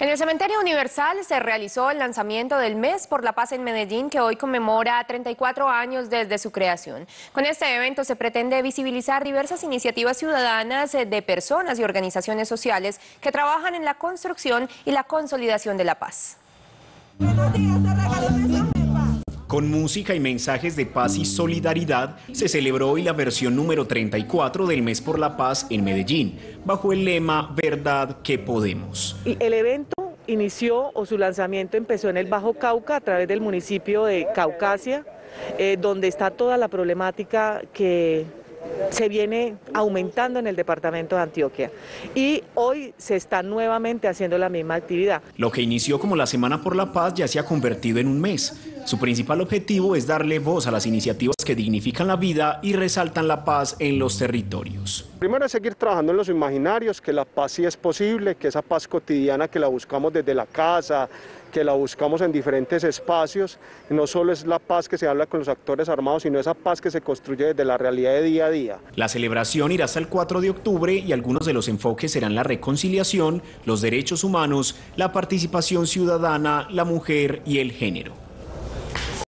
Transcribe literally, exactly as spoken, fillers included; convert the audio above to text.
En el Cementerio Universal se realizó el lanzamiento del Mes por la Paz en Medellín, que hoy conmemora treinta y cuatro años desde su creación. Con este evento se pretende visibilizar diversas iniciativas ciudadanas de personas y organizaciones sociales que trabajan en la construcción y la consolidación de la paz. Con música y mensajes de paz y solidaridad, se celebró hoy la versión número treinta y cuatro del Mes por la Paz en Medellín, bajo el lema Verdad que Podemos. El evento inició, o su lanzamiento empezó en el Bajo Cauca, a través del municipio de Caucasia, eh, donde está toda la problemática que se viene aumentando en el departamento de Antioquia, y hoy se está nuevamente haciendo la misma actividad. Lo que inició como la Semana por la Paz ya se ha convertido en un mes. Su principal objetivo es darle voz a las iniciativas que dignifican la vida y resaltan la paz en los territorios. Primero es seguir trabajando en los imaginarios, que la paz sí es posible, que esa paz cotidiana que la buscamos desde la casa, que la buscamos en diferentes espacios, no solo es la paz que se habla con los actores armados, sino esa paz que se construye desde la realidad de día a día. La celebración irá hasta el cuatro de octubre y algunos de los enfoques serán la reconciliación, los derechos humanos, la participación ciudadana, la mujer y el género.